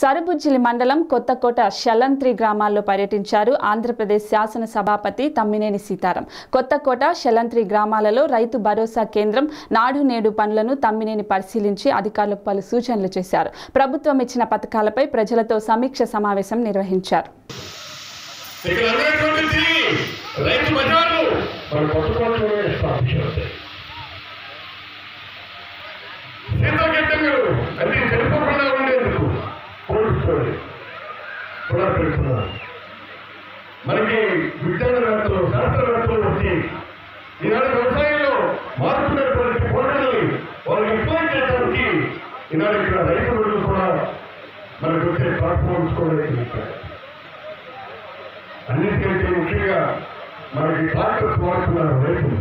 సరుబుజ్జిలి మండలం కొత్తకోట శలంత్రి గ్రామాల్లో పర్యటించారు ఆంధ్రప్రదేశ్ శాసన సభాపతి తమ్మినేని సీతారాం. కొత్తకోట శలంత్రి గ్రామాలలో రైతు భరోసా కేంద్రం నాడు నేడు పనులను తమ్మినేని పరిశీలించి అధికారులకు పలు సూచనలు చేశారు. ప్రభుత్వం ఇచ్చిన పథకాలపై ప్రజలతో సమీక్ష సమావేశం నిర్వహించారు. మనకి విజ్ఞానవేత్తలు శాస్త్రవేత్తలు వచ్చి ఈనాడు వ్యవసాయంలో మారుతున్నటువంటి కోణాలని వాళ్ళకి ఎక్స్ప్లెయిన్ చేయడానికి ఈనాడు ఇక్కడ రైతు బిడ్డలు కూడా మనకు వచ్చే ప్లాట్ఫామ్స్ కూడా ఇచ్చారు. అన్నిటికంటే ముఖ్యంగా మనకి ట్రాక్టర్స్ వాడుతున్నారు రైతులు,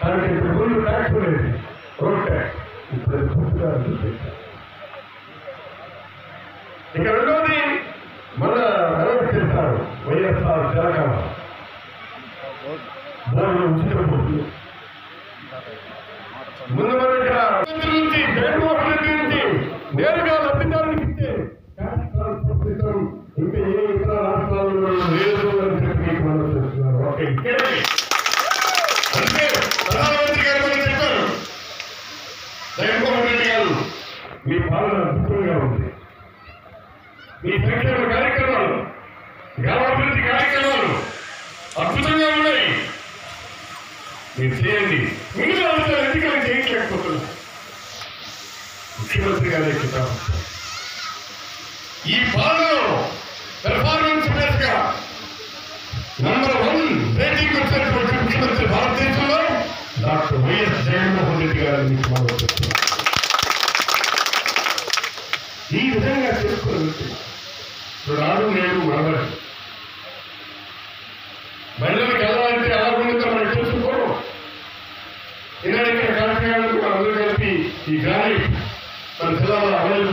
దానికి ఇప్పుడు ముందు ట్యాక్స్ లేదు, రోడ్ ట్యాక్స్ ఇప్పుడు పూర్తిగా చూసేసారు. ఇక రెండోది మన చేస్తారు వైఎస్ఆర్ జనకాల ఉచితపడుతుంది. ముందు మనం ఇక్కడ నుంచి జగన్మోహన్ రెడ్డి నుంచి నేరుగా లబ్ధిదారులకు ఇచ్చే ఇంకా ఏ ఇతర రాష్ట్రాల్లో లేదు అని చెప్పి మీకు మనం చేస్తున్నారు. అంటే ప్రధానమంత్రి గారు చెప్పారు, జగన్మోహన్ రెడ్డి గారు మీ పాలన అద్భుతంగా ఉంది, మీ సంక్షేమ కార్యక్రమాలు గ్రామాభివృద్ధి కార్యక్రమాలు అద్భుతంగా ఉన్నాయి, మీరు చేయండి. మిగిలిన రాష్ట్రాలు ఎందుకని చేయించలేకపోతున్నారు? ముఖ్యమంత్రి గారి ఈ పాలనలో పెర్ఫార్మెన్స్ బేస్ గా #1 రేటింగ్ వచ్చినటువంటి ముఖ్యమంత్రి భారతదేశంలో డాక్టర్ వైఎస్ జగన్మోహన్ రెడ్డి గారిని మనం చెప్తున్నాం. ఈ విధంగా తెలుసుకోవచ్చు రాడు నేను మనబడి మహిళలకు వెళ్ళాలంటే ఎలా ఉంటుందో మనం చూసుకోవడం. ఈనాడు ఇక్కడ కళాకారులకు అందరూ కలిపి ఈ గాలి మన జిల్లాలో అమలు